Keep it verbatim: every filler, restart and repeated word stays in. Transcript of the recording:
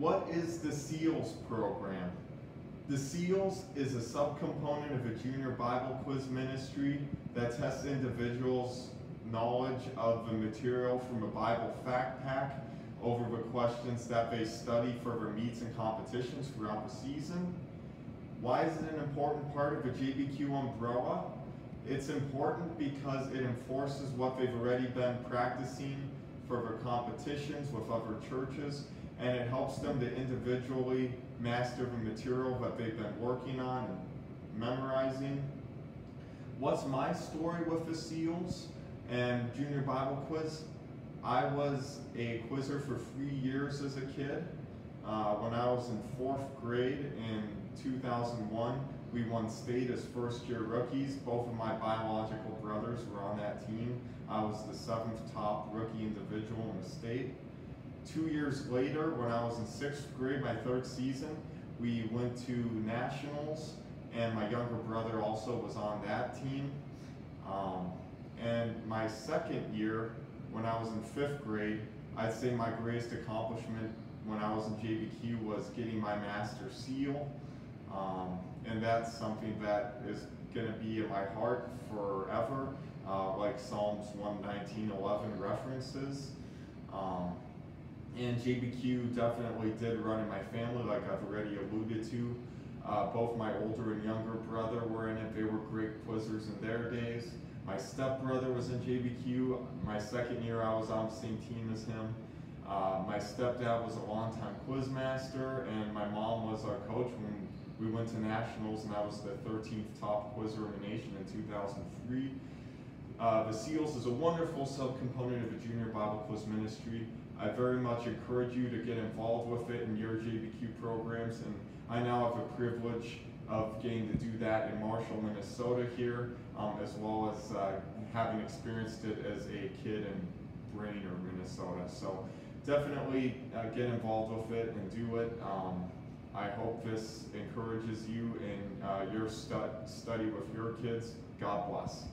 What is the SEALS program? The SEALS is a subcomponent of a junior Bible quiz ministry that tests individuals' knowledge of the material from a Bible fact pack over the questions that they study for their meets and competitions throughout the season. Why is it an important part of the J B Q umbrella? It's important because it enforces what they've already been practicing for their competitions with other churches, and it helps them to individually master the material that they've been working on and memorizing. What's my story with the SEALS and Junior Bible Quiz? I was a quizzer for three years as a kid. Uh, when I was in fourth grade in two thousand one, we won state as first year rookies. Both of my biological brothers were on that team. I was the seventh top rookie individual in the state. Two years later, when I was in sixth grade, my third season, we went to nationals, and my younger brother also was on that team. Um, and my second year, when I was in fifth grade, I'd say my greatest accomplishment when I was in J B Q was getting my master seal. Um, and that's something that is going to be in my heart forever, uh, like Psalms one nineteen eleven references. Um, and J B Q definitely did run in my family, like I've already alluded to. Uh, both my older and younger brother were in it. They were great quizzers in their days. My stepbrother was in J B Q. My second year I was on the same team as him. Uh, my stepdad was a longtime quizmaster, and my mom was our coach when we went to nationals, and I was the thirteenth top quizzer in the nation in two thousand three. Uh, the SEALS is a wonderful subcomponent of the Junior Bible Quiz Ministry. I very much encourage you to get involved with it in your J B Q programs, and I now have the privilege of getting to do that in Marshall, Minnesota here, um, as well as uh, having experienced it as a kid in Brainerd, Minnesota. So definitely uh, get involved with it and do it. Um, I hope this encourages you in uh, your stu study with your kids. God bless.